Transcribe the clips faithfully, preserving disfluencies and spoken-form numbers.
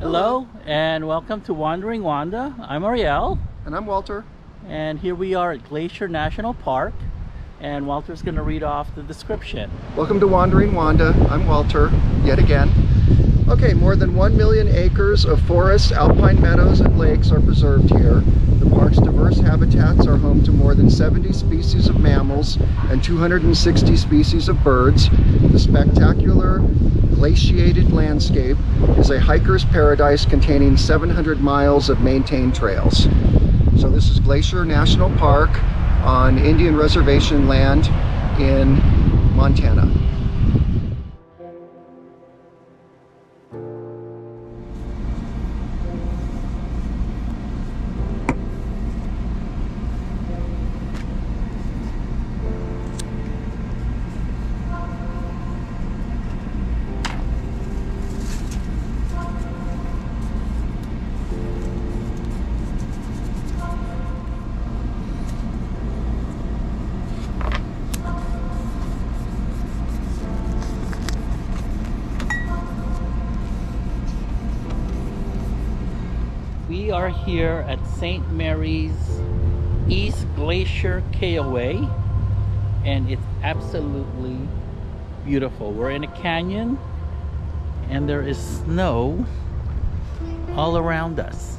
Hello and welcome to Wandering Wanda. I'm Ariel. And I'm Walter. And here we are at Glacier National Park. And Walter's going to read off the description. Welcome to Wandering Wanda. I'm Walter, yet again. Okay, more than one million acres of forests, alpine meadows, and lakes are preserved here. The park's diverse habitats are home to more than seventy species of mammals and two hundred sixty species of birds. The spectacular glaciated landscape is a hiker's paradise containing seven hundred miles of maintained trails. So this is Glacier National Park on Indian reservation land in Montana. We are here at Saint Mary's East Glacier K O A, and it's absolutely beautiful. We're in a canyon and there is snow all around us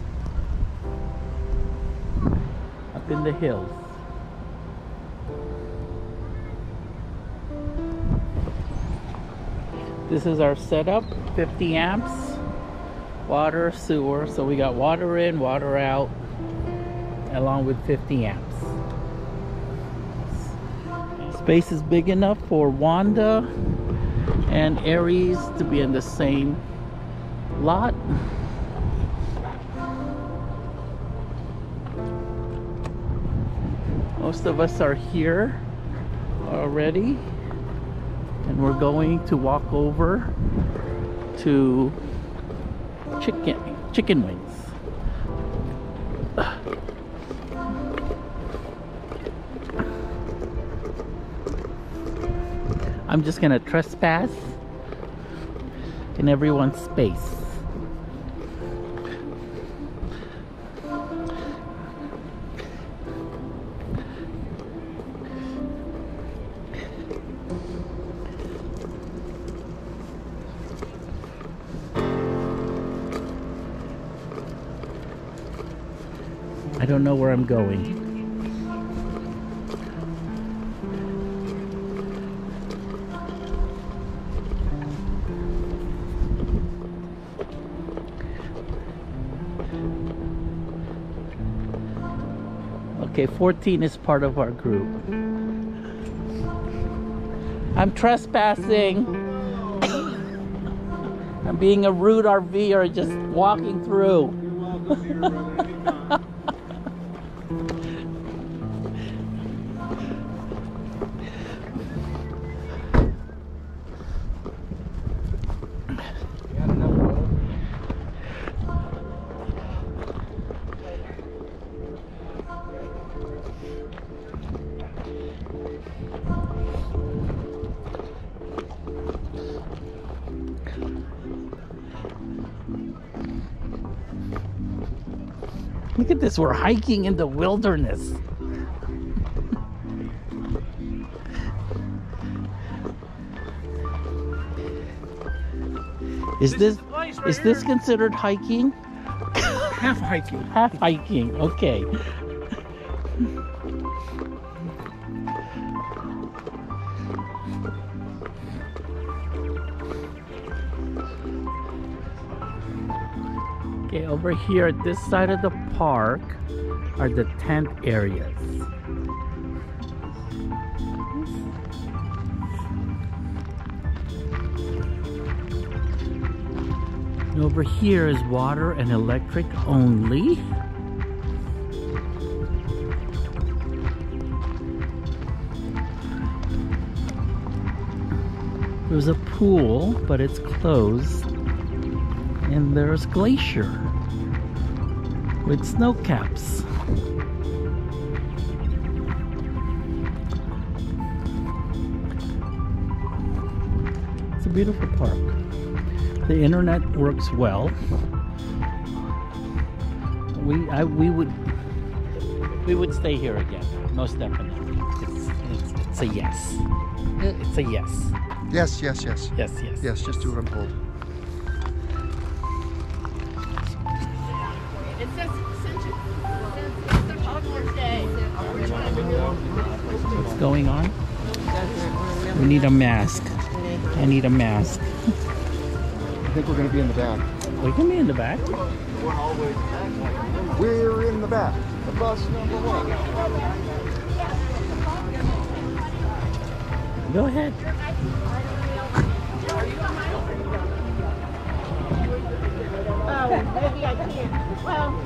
up in the hills. This is our setup, fifty amps. Water, sewer, so we got water in, water out, along with fifty amps. Space is big enough for Wanda and Aries to be in the same lot. Most of us are here already, and we're going to walk over to Chicken, chicken wings. I'm just gonna trespass in everyone's space. I don't know where I'm going. Okay, fourteen is part of our group. I'm trespassing. I'm being a rude R V or just walking through. You're welcome here, brother. Anytime. Look at this, we're hiking in the wilderness. Is this, this is this considered hiking? Half hiking. Half hiking, okay. Okay, over here at this side of the park are the tent areas. And over here is water and electric only. There's a pool, but it's closed. And there's Glacier with snow caps. It's a beautiful park. The internet works well. we I, we would we would stay here again, most definitely. It's, it's, it's a yes. It's a yes. Yes, yes, yes. Yes, yes. Yes, just do what I'm told. It says such an awkward day. What's going on? We need a mask. I need a mask. I think we're going to be in the back. We can be in the back. We're in the back. The bus number one. Go ahead. Oh, maybe I can't. Well.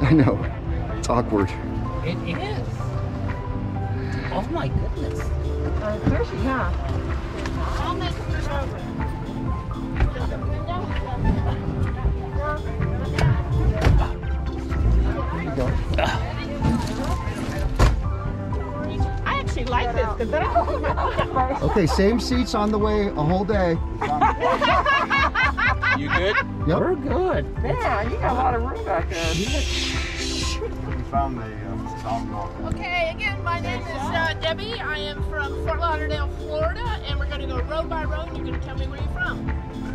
I know, it's awkward. It is. Oh my goodness. Uh, first, yeah. I'll make it over. I actually like this because then I okay, same seats on the way a whole day. You good? Yep. We're good. Yeah, you got a lot of room back there. We found the um, sidewalk. Okay, again, my name is uh, Debbie. I am from Fort Lauderdale, Florida, and we're going to go road by road. You're going to tell me where you're from.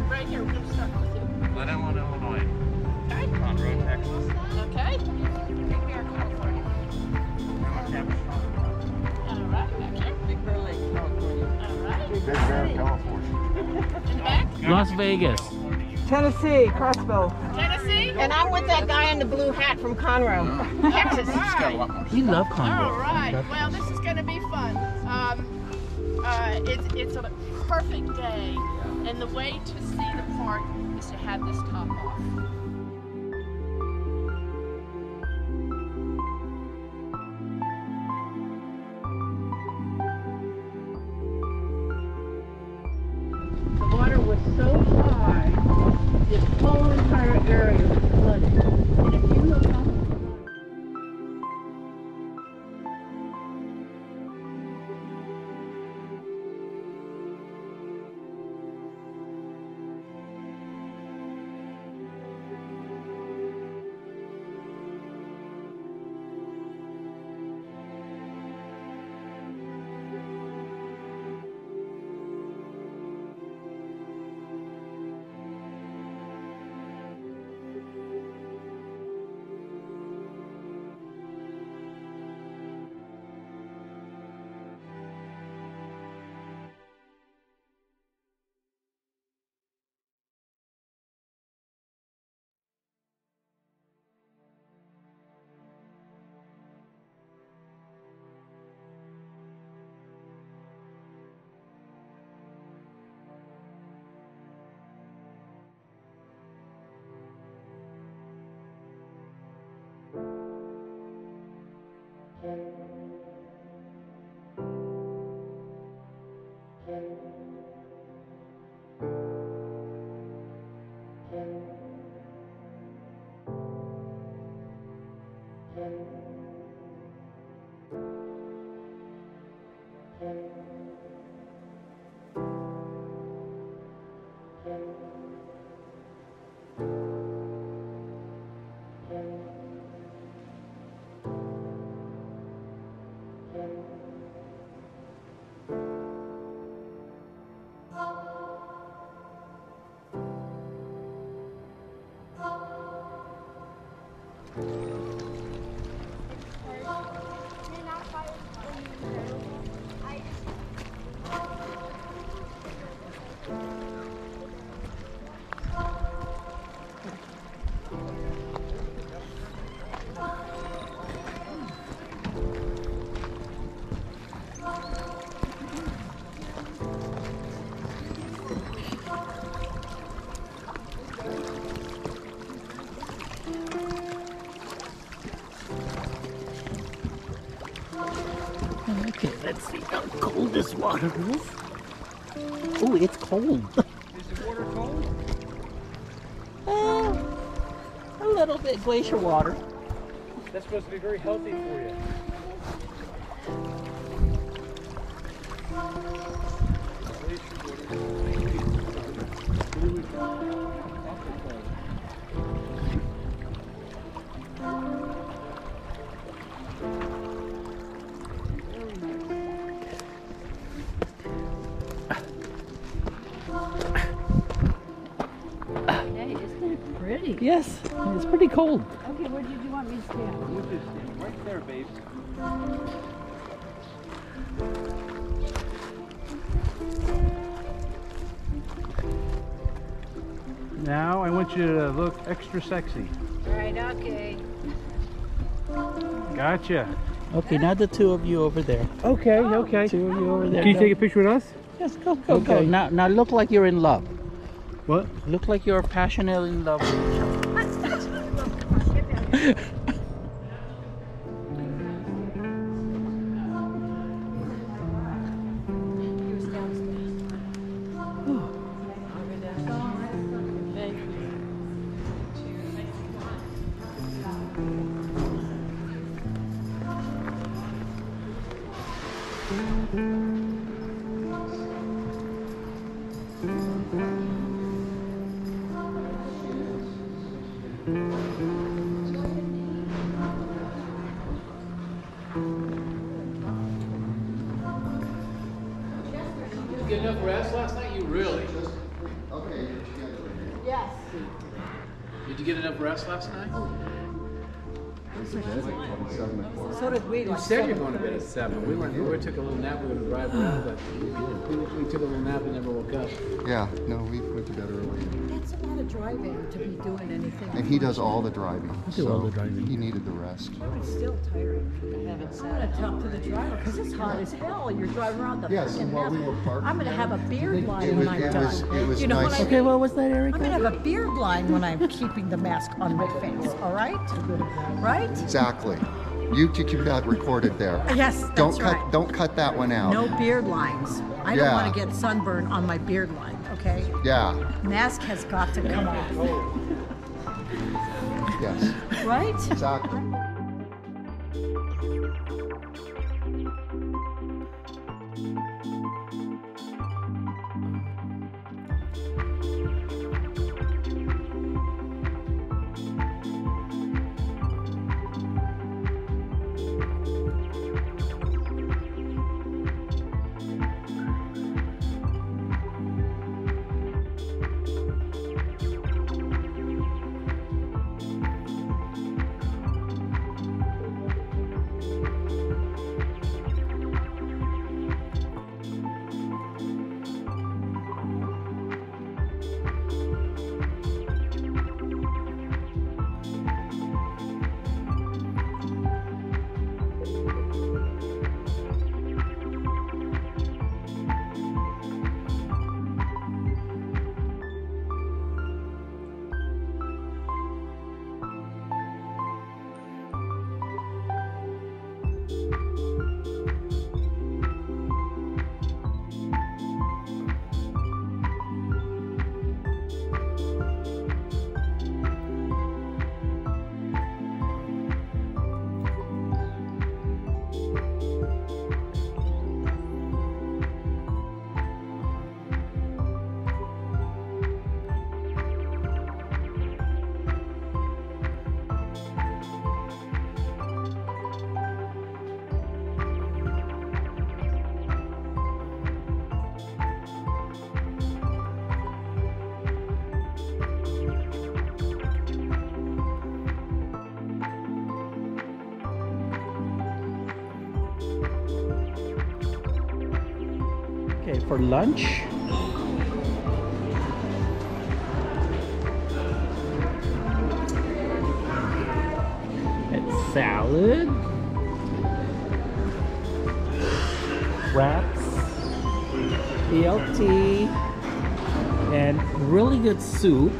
Right here, we're going to start with you. Glenelg, Illinois. Okay. Conroe, Texas. Okay. All right, back here. Big Bear Lake, California. All right. Big Bear, California. In the back? Las Vegas. Tennessee, Crossville. Tennessee? And I'm with that guy in the blue hat from Conroe, mm-hmm. Texas. Right. You love Conroe. All right. Well, this is going to be fun. Um, uh, it's, it's a perfect day, and the way to see the park is to have this top off. The water was so high. This whole entire area was flooded. And if you look on the let's see how cold this water is. Oh, it's cold. Is the water cold? Uh, a little bit glacier water. That's supposed to be very healthy for you. Hey, isn't it pretty? Yes, it's pretty cold. Okay, where did you want me to stand? We'll just stand right there, babe. Now I want you to look extra sexy. Right, okay. Gotcha. Okay, now the two of you over there. Okay, oh, okay. Two of you over there. Can you go. Take a picture with us? Yes, go, go, okay. go. Now, now look like you're in love. What? Look like you're passionately in love with each other. Enough rest last night? You really? Okay. Yes. Did you get enough rest last night? So did we. You said you're going to bed at seven. We went. We took a little nap. We were driving around, but we took a little nap and never woke up. Yeah. No, we went to bed early. That's a lot of driving to be doing anything. And he does all the driving. So all the driving. He needed the rest. It's still tiring. I'm going to jump to the driver because it's hot as hell. You're driving around the yes, fucking well, we I'm going to have a beard line was, when I'm done. Was, it was you know, nice. Okay, what was that, Erica? I'm going to have a beard line when I'm keeping the mask on my face, all right? Right? Exactly. You to keep that recorded there. Yes, that's don't cut, right. Don't cut that one out. No beard lines. I yeah. don't want to get sunburn on my beard line, okay? Yeah. Mask has got to come off. Yes. Right? Exactly. For lunch, it's salad, wraps, B L T, and really good soup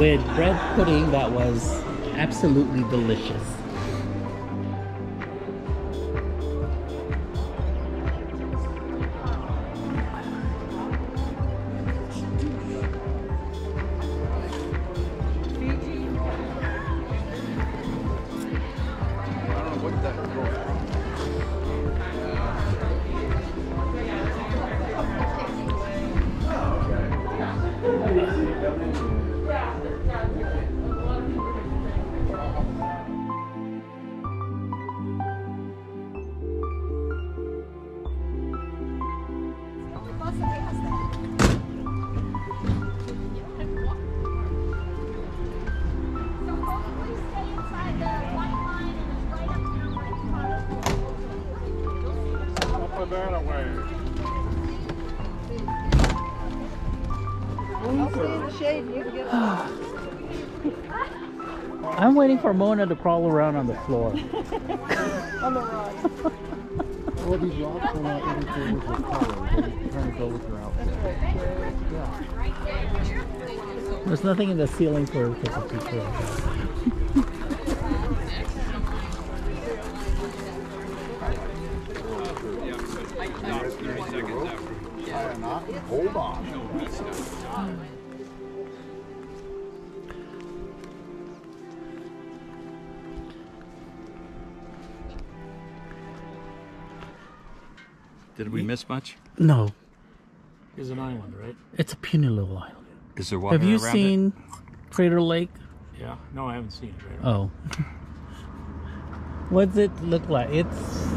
with bread pudding that was absolutely delicious. I'm waiting for Mona to crawl around on the floor. On the rock. Well, these rocks are not everything with your color. They're trying to go with your outfit. Yeah. There's nothing in the ceiling for people. Hold on. Did we miss much? No. It's an island, right? It's a puny little island. Is there water around it? Have you seen Crater Lake? Yeah. No, I haven't seen it. Oh. What does it look like? It's...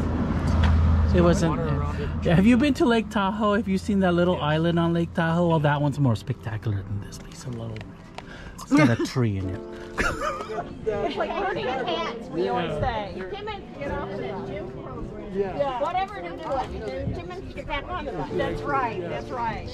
It wasn't. It. Have you been to Lake Tahoe? Have you seen that little yeah. island on Lake Tahoe? Well, that one's more spectacular than this piece of little. It's got a tree in it. It's like herding cats, we yeah. always say. Tim and get off the gym program. Yeah. yeah. Whatever to do it. Tim and get back on the bus. That's right. Yeah. That's right.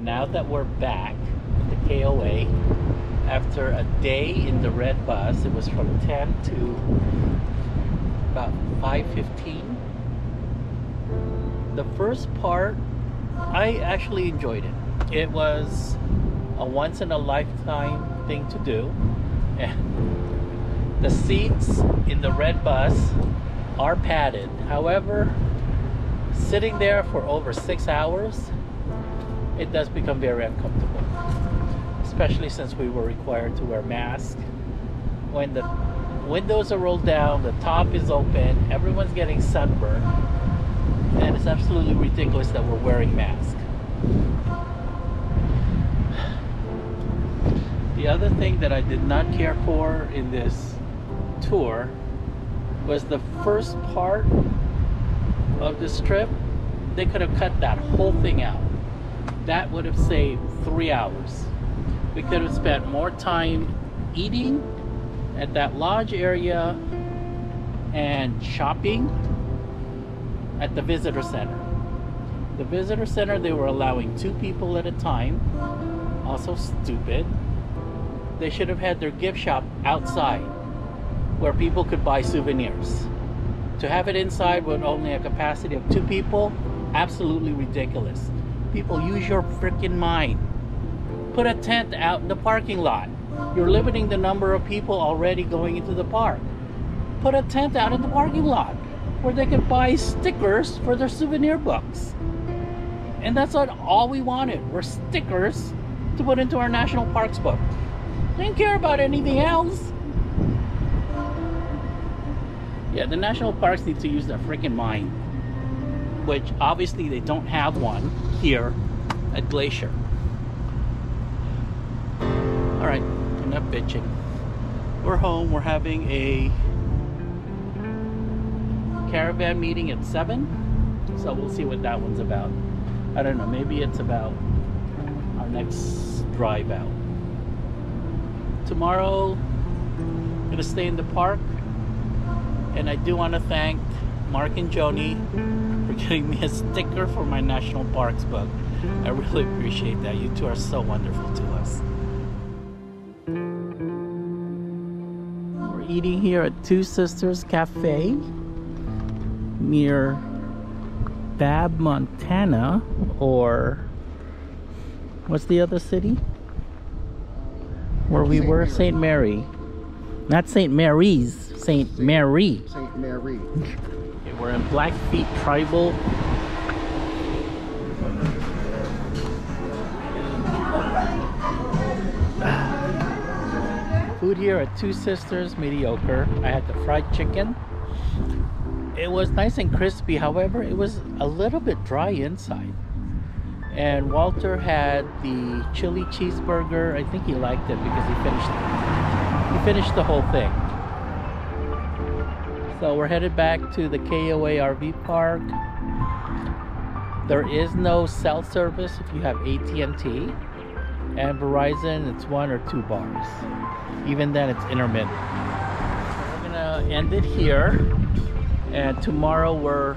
Now that we're back at the K O A, after a day in the red bus, it was from ten to about five fifteen. The first part, I actually enjoyed it. It was a once-in-a-lifetime thing to do. And the seats in the red bus are padded. However, sitting there for over six hours, it does become very uncomfortable, especially since we were required to wear masks. When the windows are rolled down, the top is open, everyone's getting sunburned, and it's absolutely ridiculous that we're wearing masks. The other thing that I did not care for in this tour was the first part of this trip. They could have cut that whole thing out. That would have saved three hours. We could have spent more time eating at that lodge area and shopping at the visitor center. The visitor center, they were allowing two people at a time. Also stupid. They should have had their gift shop outside where people could buy souvenirs. To have it inside with only a capacity of two people, absolutely ridiculous. People, use your freaking mind. Put a tent out in the parking lot. You're limiting the number of people already going into the park. Put a tent out in the parking lot where they can buy stickers for their souvenir books. And that's not all we wanted, were stickers to put into our national parks book. Didn't care about anything else. Yeah, the national parks need to use their freaking mind, which obviously they don't have one here at Glacier. All right, enough bitching. We're home. We're having a caravan meeting at seven, so we'll see what that one's about. I don't know, maybe it's about our next drive out. Tomorrow, I'm gonna stay in the park, and I do want to thank Mark and Joni for getting me a sticker for my national parks book. I really appreciate that. You two are so wonderful to us. We're eating here at Two Sisters Cafe near Babb, Montana, or what's the other city where we were? Saint Mary. Not Saint Mary's, Saint Mary. Saint Mary. We're in Blackfeet Tribal. Food here at Two Sisters, mediocre. I had the fried chicken. It was nice and crispy, however, it was a little bit dry inside. And Walter had the chili cheeseburger. I think he liked it because he finished it. He finished the whole thing. So we're headed back to the K O A R V park. There is no cell service if you have A T and T. and Verizon, it's one or two bars. Even then, it's intermittent. We're gonna end it here, and tomorrow we're,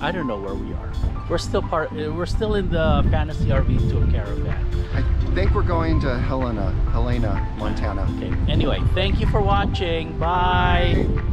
I don't know where we are. We're still part, we're still in the Fantasy R V Tour Caravan. I think we're going to Helena, Helena, Montana. Okay, anyway, thank you for watching, bye.